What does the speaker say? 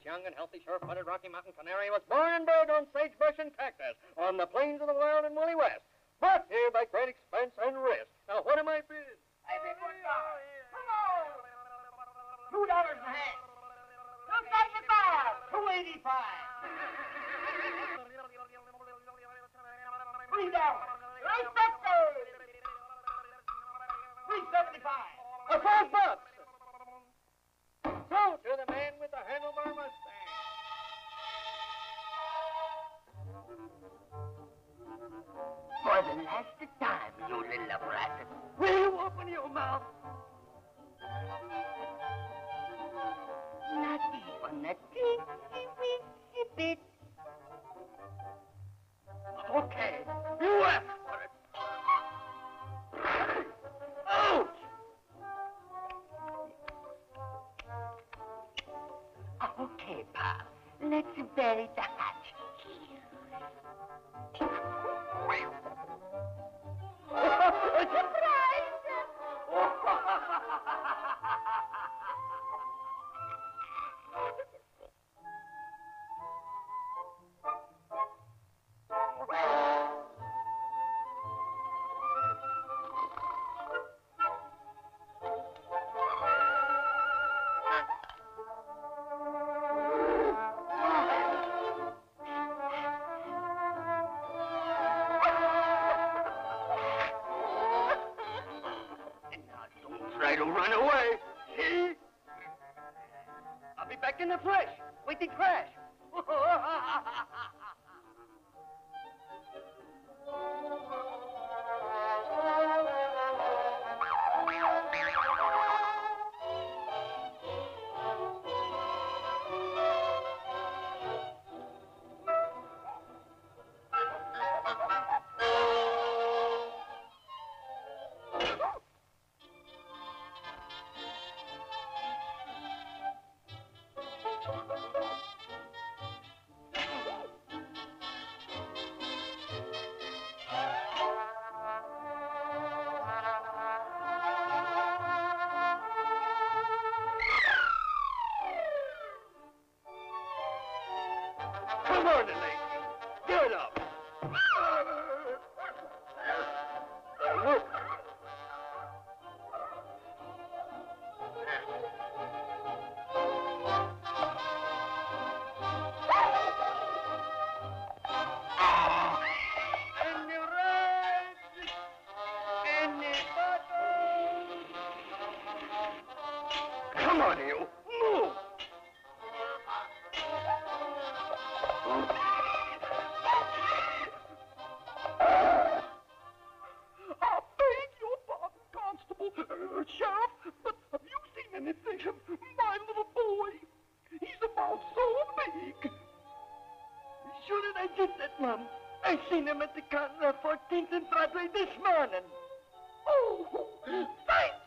This young and healthy, sure-footed Rocky Mountain canary was born and bred on sagebrush and cactus on the plains of the wild and woolly west, brought here by great expense and risk. Now, what am I bidding? I bid $1. Come on! $2 a head. Come back to bar. $2.85. $3. $3.50. $3.75. $5. So to the man with the handlebar mustache. For the last time, you little brat, will you open your mouth? Not even a teensy-weensy bit. Okay, you asked for it. Okay, Pop, let's bury the hatchet here. Surprise! Him at the counter at 14th and Broadway this morning. Oh, thank